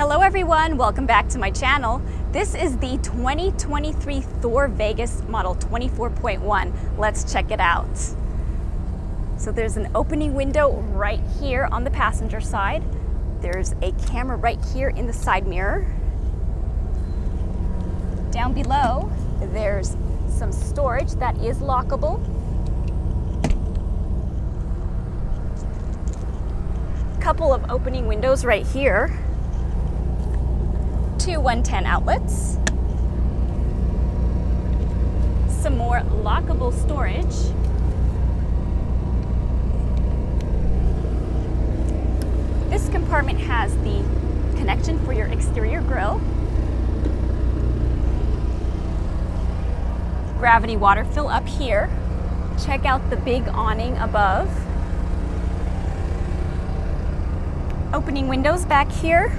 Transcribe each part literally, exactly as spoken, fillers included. Hello everyone, welcome back to my channel. This is the twenty twenty-three Thor Vegas model twenty-four point one. Let's check it out. So there's an opening window right here on the passenger side. There's a camera right here in the side mirror. Down below, there's some storage that is lockable. Couple of opening windows right here. Two one ten outlets, some more lockable storage, this compartment has the connection for your exterior grill, gravity water fill up here, check out the big awning above, opening windows back here.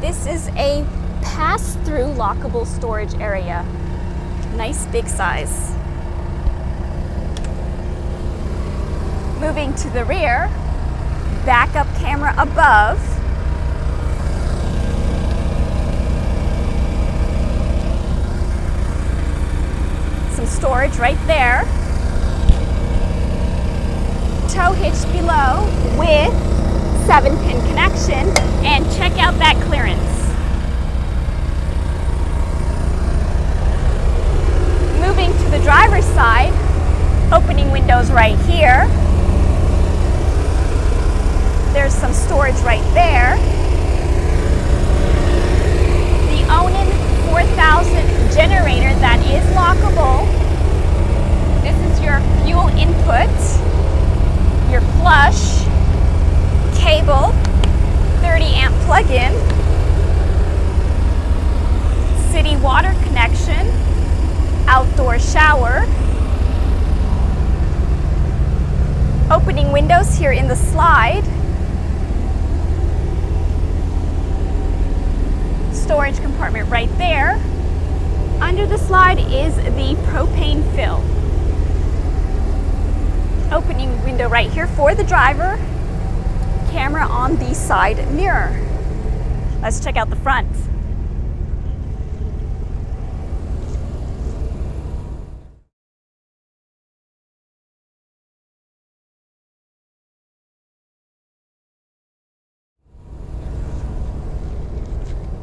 This is a pass-through lockable storage area. Nice big size. Moving to the rear, backup camera above. Some storage right there. Tow hitch below with seven-pin connection, and check out that clearance. Moving to the driver's side, opening windows right here. There's some storage right there. The Onan four thousand generator that is lockable. This is your fuel input, your flush, cable, thirty amp plug-in, city water connection, outdoor shower, opening windows here in the slide, storage compartment right there. Under the slide is the propane fill. Opening window right here for the driver. Camera on the side mirror. Let's check out the front.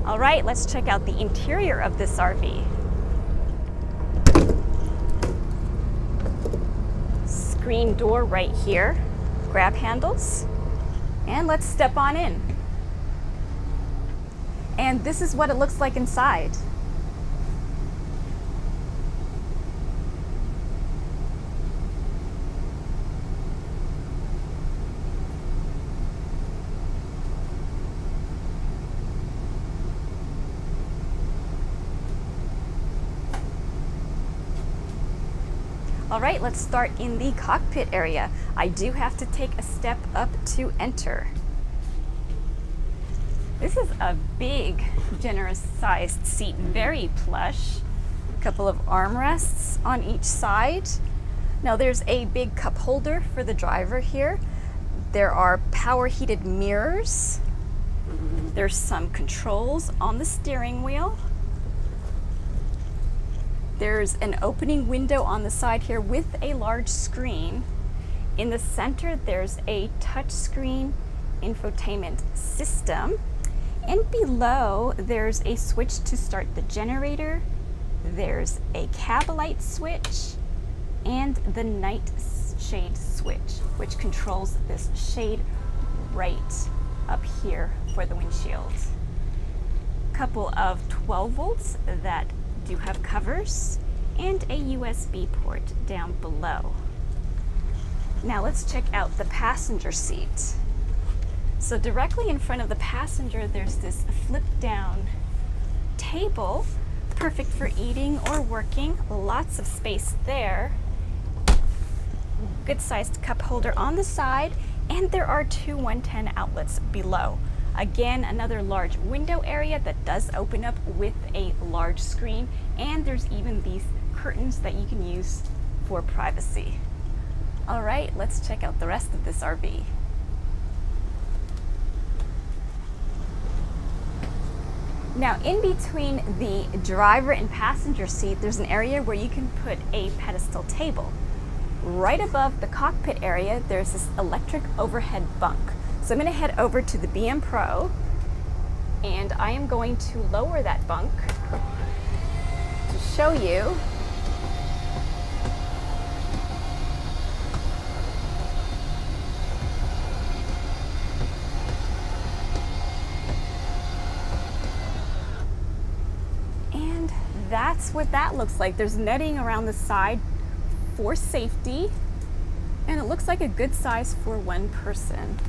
All right, let's check out the interior of this R V. Screen door right here, grab handles. And let's step on in. And this is what it looks like inside. All right, let's start in the cockpit area. I do have to take a step up to enter. This is a big, generous sized seat, very plush. A couple of armrests on each side. Now there's a big cup holder for the driver here. There are power heated mirrors. There's some controls on the steering wheel. There's an opening window on the side here with a large screen. In the center, there's a touchscreen infotainment system. And below, there's a switch to start the generator. There's a cab light switch and the night shade switch, which controls this shade right up here for the windshield. Couple of twelve volts that do have covers and a U S B port down below. Now let's check out the passenger seat. So directly in front of the passenger, there's this flip down table, perfect for eating or working. Lots of space there. Good sized cup holder on the side, and there are two one ten outlets below. Again, another large window area that does open up with a large screen, and there's even these curtains that you can use for privacy. All right, let's check out the rest of this R V. Now, in between the driver and passenger seat, there's an area where you can put a pedestal table. Right above the cockpit area, there's this electric overhead bunk. So I'm going to head over to the B M Pro, and I am going to lower that bunk to show you . That's what that looks like. There's netting around the side for safety, and it looks like a good size for one person.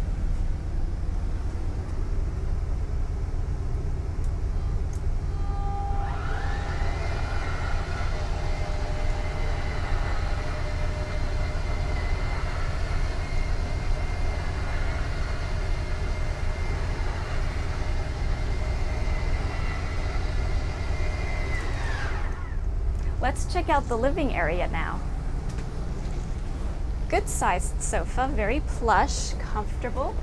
Let's check out the living area now. Good sized sofa, very plush, comfortable.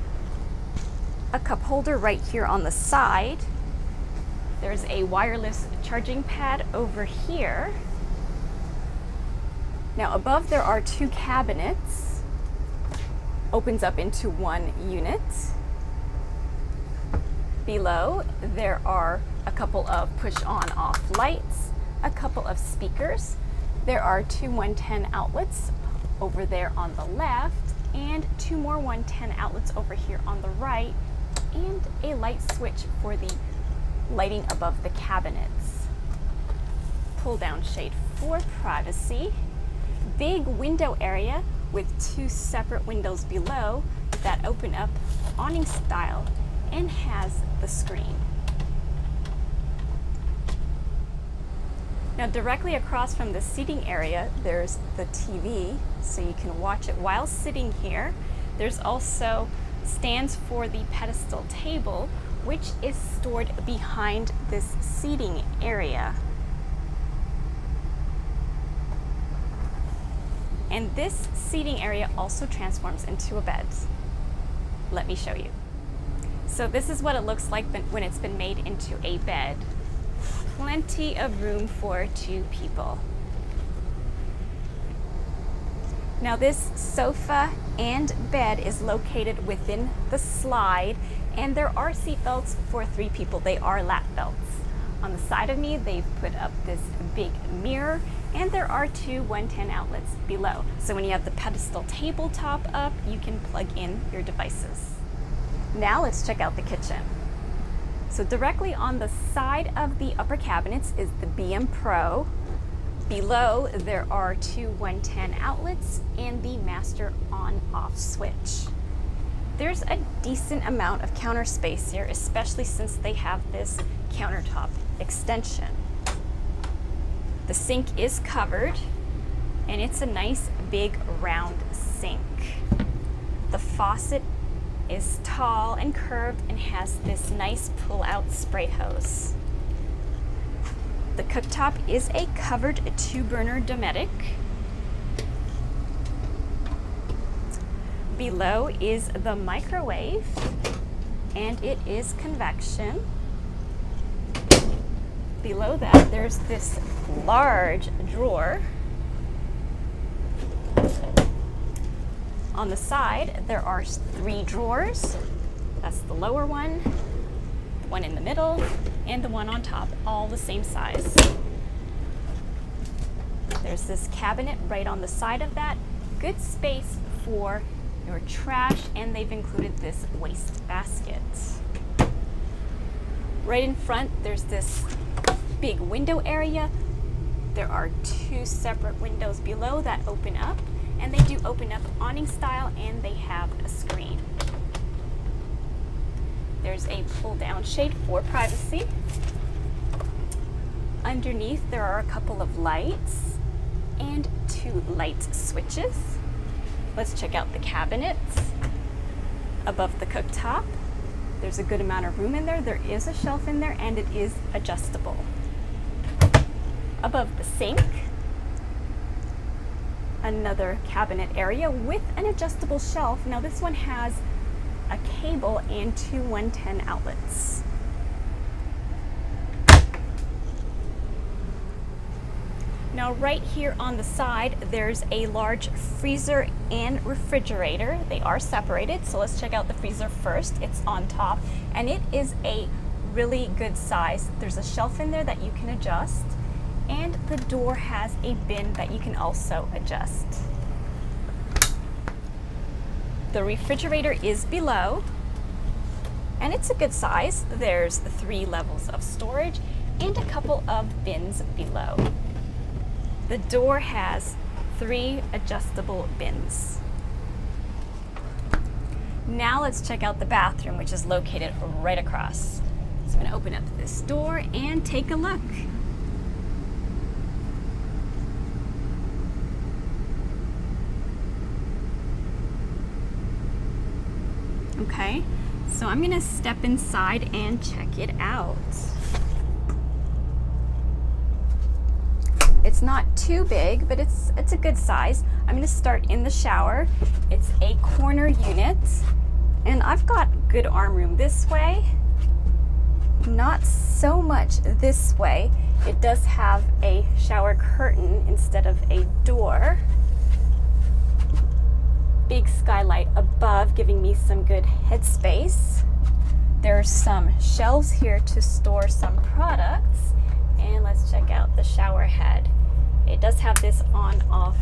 A cup holder right here on the side. There's a wireless charging pad over here. Now above there are two cabinets. Opens up into one unit. Below there are a couple of push on off lights. A couple of speakers. There are two one ten outlets over there on the left, and two more one ten outlets over here on the right, and a light switch for the lighting above the cabinets. Pull down shade for privacy. Big window area with two separate windows below that open up awning style and has the screen. Now directly across from the seating area, there's the T V, so you can watch it while sitting here. There's also stands for the pedestal table, which is stored behind this seating area. And this seating area also transforms into a bed. Let me show you. So this is what it looks like when it's been made into a bed. Plenty of room for two people. Now this sofa and bed is located within the slide, and there are seat belts for three people. They are lap belts. On the side of me, they've put up this big mirror, and there are two one ten outlets below. So when you have the pedestal tabletop up, you can plug in your devices. Now let's check out the kitchen. So directly on the side of the upper cabinets is the B M Pro. Below there are two one ten outlets and the master on-off switch. There's a decent amount of counter space here, especially since they have this countertop extension. The sink is covered, and it's a nice big round sink. The faucet is tall and curved and has this nice pull-out spray hose. The cooktop is a covered two-burner Dometic. Below is the microwave, and it is convection. Below that, there's this large drawer. On the side, there are three drawers. That's the lower one, the one in the middle, and the one on top, all the same size. There's this cabinet right on the side of that. Good space for your trash, and they've included this waste basket. Right in front, there's this big window area. There are two separate windows below that open up, and they do open up awning style, and they have a screen. There's a pull-down shade for privacy. Underneath there are a couple of lights and two light switches. Let's check out the cabinets. Above the cooktop, there's a good amount of room in there. There is a shelf in there, and it is adjustable. Above the sink, another cabinet area with an adjustable shelf. Now this one has a cable and two one ten outlets. Now right here on the side, there's a large freezer and refrigerator. They are separated, so let's check out the freezer first. It's on top, and it is a really good size. There's a shelf in there that you can adjust, and the door has a bin that you can also adjust. The refrigerator is below, and it's a good size. There's three levels of storage and a couple of bins below. The door has three adjustable bins. Now let's check out the bathroom, which is located right across. So I'm going to open up this door and take a look. Okay, so I'm going to step inside and check it out. It's not too big, but it's it's a good size. I'm going to start in the shower. It's a corner unit, and I've got good arm room this way, not so much this way. It does have a shower curtain instead of a door. Big skylight above, giving me some good headspace. There's some shelves here to store some products. And let's check out the shower head. It does have this on-off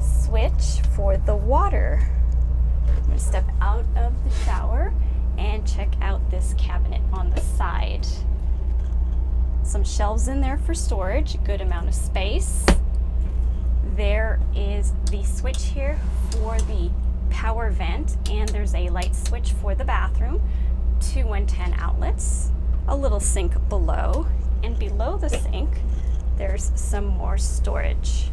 switch for the water. I'm gonna step out of the shower and check out this cabinet on the side. Some shelves in there for storage, good amount of space. There is the switch here for the power vent, and there's a light switch for the bathroom, two one ten outlets, a little sink below, and below the sink, there's some more storage.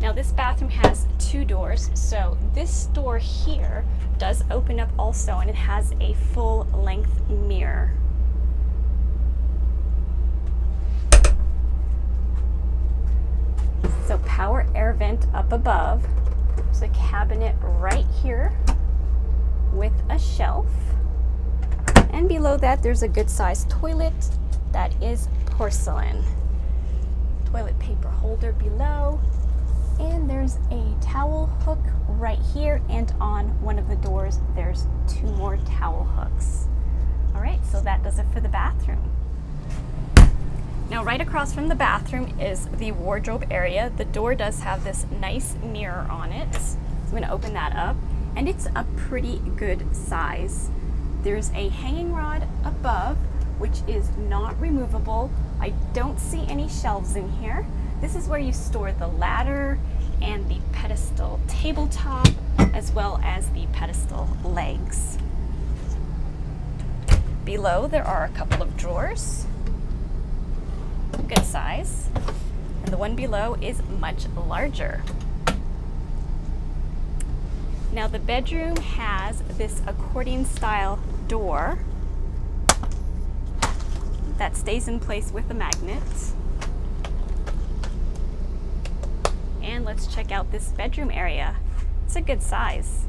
Now this bathroom has two doors, so this door here does open up also, and it has a full-length mirror. So power air vent up above. There's a cabinet right here with a shelf. And below that, there's a good-sized toilet that is porcelain. Toilet paper holder below. And there's a towel hook right here, and on one of the doors, there's two more towel hooks. All right, so that does it for the bathroom. Now, right across from the bathroom is the wardrobe area. The door does have this nice mirror on it. So I'm gonna open that up, and it's a pretty good size. There's a hanging rod above, which is not removable. I don't see any shelves in here. This is where you store the ladder and the pedestal tabletop, as well as the pedestal legs. Below, there are a couple of drawers, good size, and the one below is much larger. Now the bedroom has this accordion style door that stays in place with a magnet. And let's check out this bedroom area. It's a good size.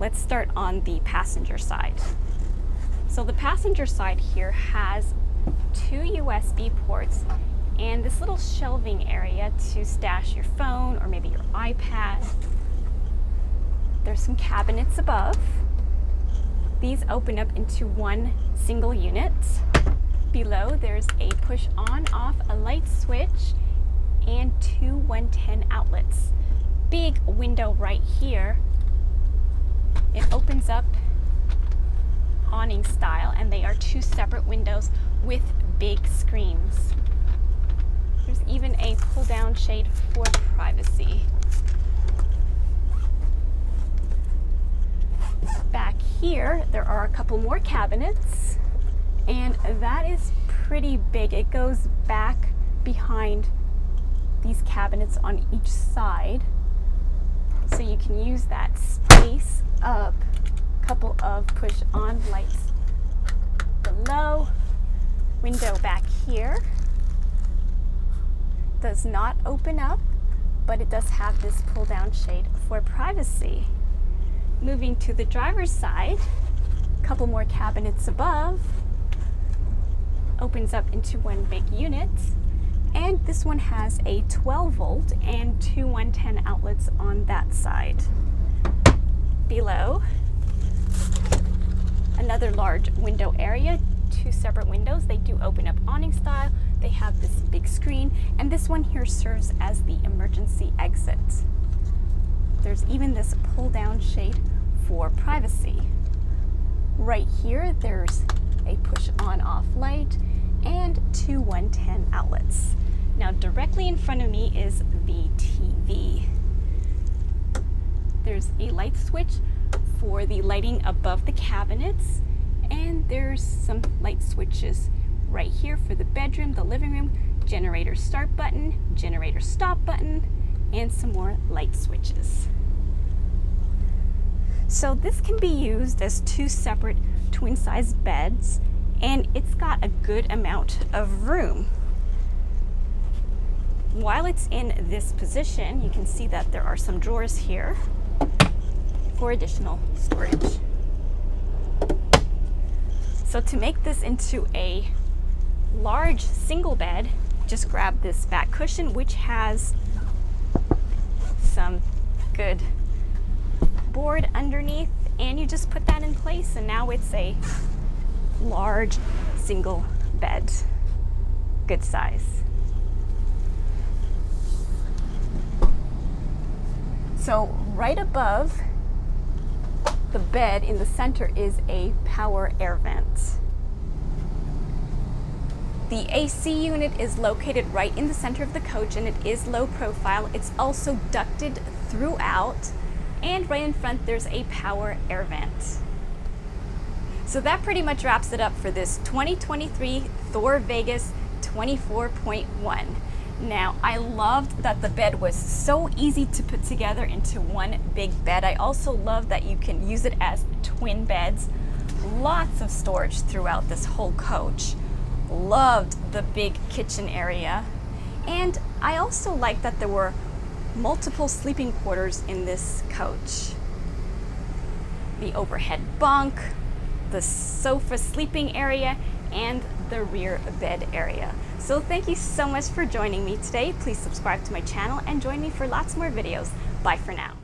Let's start on the passenger side. So the passenger side here has two U S B ports and this little shelving area to stash your phone or maybe your iPad. There's some cabinets above. These open up into one single unit. Below, there's a push on off, a light switch, and two one ten outlets. Big window right here. It opens up awning style, and they are two separate windows with big screens. There's even a pull down shade for privacy. Back here, there are a couple more cabinets, and that is pretty big. It goes back behind these cabinets on each side, so you can use that space up. Couple of push-on lights below. Window back here does not open up, but it does have this pull-down shade for privacy. Moving to the driver's side, a couple more cabinets above, opens up into one big unit. And this one has a twelve volt and two one ten outlets on that side. Below, another large window area, two separate windows. They do open up awning style. They have this big screen, and this one here serves as the emergency exit. There's even this pull down shade for privacy. Right here, there's a push on off light and two one ten outlets. Now directly in front of me is the T V. There's a light switch for the lighting above the cabinets, and there's some light switches right here for the bedroom, the living room, generator start button, generator stop button, and some more light switches. So this can be used as two separate twin-size beds, and it's got a good amount of room. While it's in this position, you can see that there are some drawers here for additional storage. So to make this into a large single bed, just grab this back cushion, which has some good board underneath, and you just put that in place, and now it's a large single bed, good size. So right above the bed in the center is a power air vent. The A C unit is located right in the center of the coach, and it is low profile. It's also ducted throughout, and right in front there's a power air vent. So that pretty much wraps it up for this twenty twenty-three Thor Vegas twenty-four point one. Now, I loved that the bed was so easy to put together into one big bed. I also love that you can use it as twin beds. Lots of storage throughout this whole coach. Loved the big kitchen area. And I also liked that there were multiple sleeping quarters in this coach. The overhead bunk, the sofa sleeping area, and the rear bed area. So thank you so much for joining me today. Please subscribe to my channel and join me for lots more videos. Bye for now.